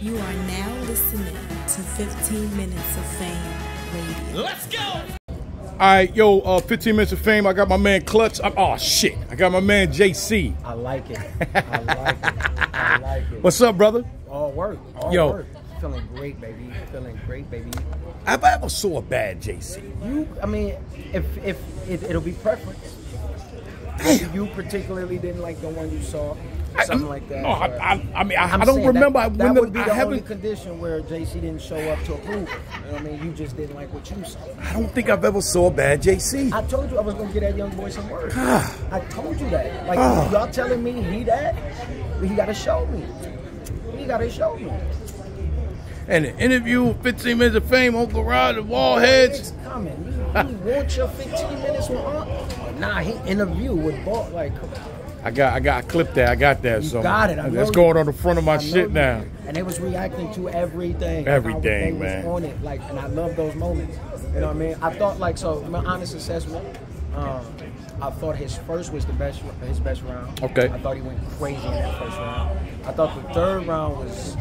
You are now listening to 15 Minutes of Fame Radio. Let's go! Alright, yo, 15 Minutes of Fame. I got my man Klutz. I got my man JC. I like it. I like it. I like it. What's up, brother? All work. All work. Feeling great, baby. Feeling great, baby. I've ever saw a bad JC. I mean, it'll be preference. Damn. You particularly didn't like the one you saw. Something like that. No, I don't remember. That would be the only condition where JC didn't show up to approve. You know what I mean? You just didn't like what you saw. I don't think I've ever saw a bad JC. I told you I was going to get that young boy some work. I told you that. Like, y'all telling me he got to show me. He got to show me. And the interview, 15 Minutes of Fame, Uncle Rod, the Wallheads. Coming. You want your 15 minutes with Uncle? Nah, he interviewed with Ball. Like, come on. I got a clip there. I got that. You so got it. That's going on the front of my shit now. And they was reacting to everything. Everything, man. Was on it, like, and I love those moments. You know what I mean? I thought, like, so my honest assessment, I thought his first was the best. His best round. Okay. I thought he went crazy in that first round. I thought the third round was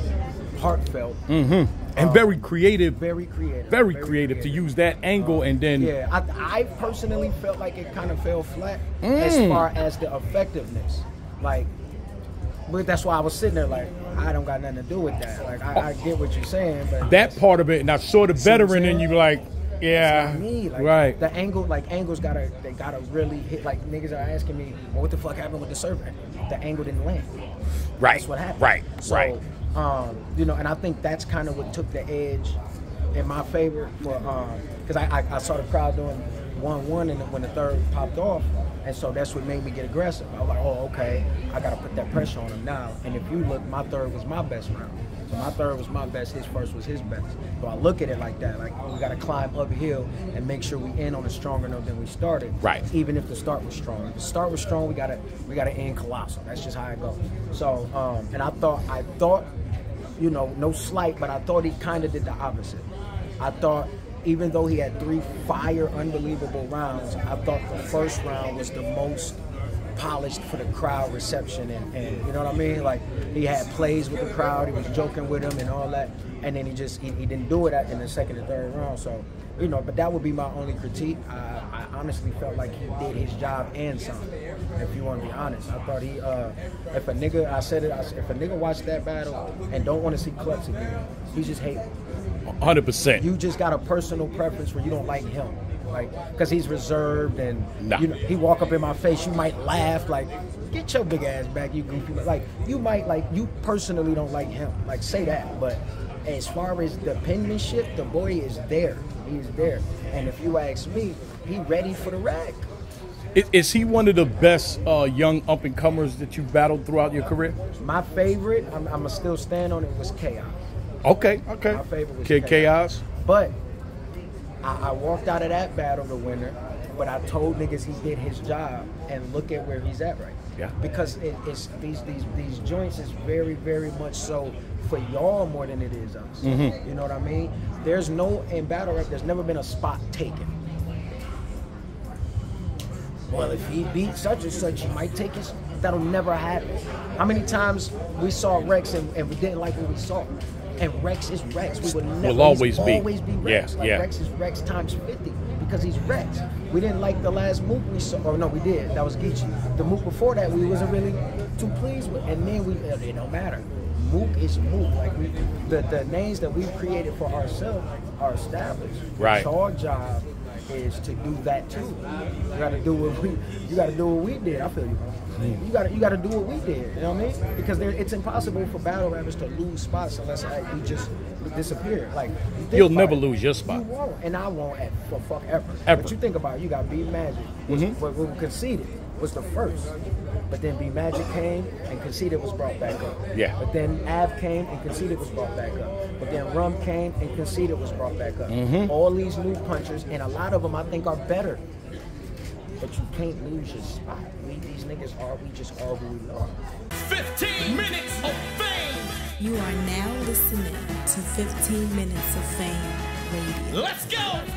heartfelt. Mm-hmm. And very creative. Very creative. Very creative to use that angle and then... Yeah, I personally felt like it kind of fell flat as far as the effectiveness. Like, but that's why I was sitting there like, I don't got nothing to do with that. Like, I get what you're saying, but... That part of it, and I saw the veteran and you like, yeah, like, right. The angle, like, they gotta really hit. Like, niggas are asking me, well, what the fuck happened with the server? The angle didn't land. Right. That's what happened. Right, so, right. You know, and I think that's kind of what took the edge in my favor, because I saw the crowd doing 1-1 and when the third popped off, and so that's what made me get aggressive. I was like, oh, okay, I got to put that pressure on him now. And if you look, my third was my best round. So my third was my best, his first was his best. So I look at it like that, like, we got to climb uphill and make sure we end on a stronger note than we started. Right. Even if the start was strong. If the start was strong, we gotta end colossal. That's just how it goes. So, and I thought, you know, no slight, but I thought he kind of did the opposite. I thought, even though he had three fire unbelievable rounds, I thought the first round was the most polished for the crowd reception, and you know what I mean? Like, he had plays with the crowd, he was joking with him and all that, and then he didn't do it in the second and third round. So, you know, but that would be my only critique. I honestly felt like he did his job and something, if you want to be honest. I thought he, if a nigga, I said, if a nigga watched that battle and don't want to see Klutz again, he's just hating. 100%. You just got a personal preference where you don't like him. Like, because he's reserved and, nah, you know, he walk up in my face, you might laugh, like, get your big ass back, you goofy. Like, you might, like, you personally don't like him. Like, say that, but as far as the penmanship, the boy is there. He's there. And if you ask me, he ready for the rack. Is he one of the best young up-and-comers that you've battled throughout your career? My favorite, I'm going to still stand on it, was Chaos. Okay, okay. My favorite was Chaos. But I walked out of that battle the winner, but I told niggas he did his job, and look at where he's at right now. Yeah. Because it's these joints is very, very much so for y'all more than it is us. Mm-hmm. You know what I mean? There's no, in battle rap, there's never been a spot taken. Well, if he beat such and such, he might take his, that'll never happen. How many times we saw Rex and we didn't like what we saw? And Rex is Rex. We would never, always be Rex. Yeah, like, yeah. Rex is Rex times 50 because he's Rex. We didn't like the last MOOC we saw. Or no, we did. That was Geechee. The MOOC before that we wasn't really too pleased with. And then it don't matter. MOOC is MOOC. Like, the names that we've created for ourselves are established. Right. It's our job is to do that too. You gotta do what we did. I feel you. You gotta do what we did. You know what I mean? Because it's impossible for battle rappers to lose spots unless, like, you just disappear. Like, you'll never lose your spot. You won't, and I won't for fuck ever. But you think about it, you got B-Magic, but Conceited was the first. But then B-Magic came and Conceited was brought back up. Yeah. But then Av came and Conceited was brought back up. But then Rum came and Conceited was brought back up. Mm-hmm. All these new punchers, and a lot of them I think are better. But you can't lose your spot. These niggas are, we just are who we are. 15 Minutes of Fame! You are now listening to 15 Minutes of Fame Radio. Let's go!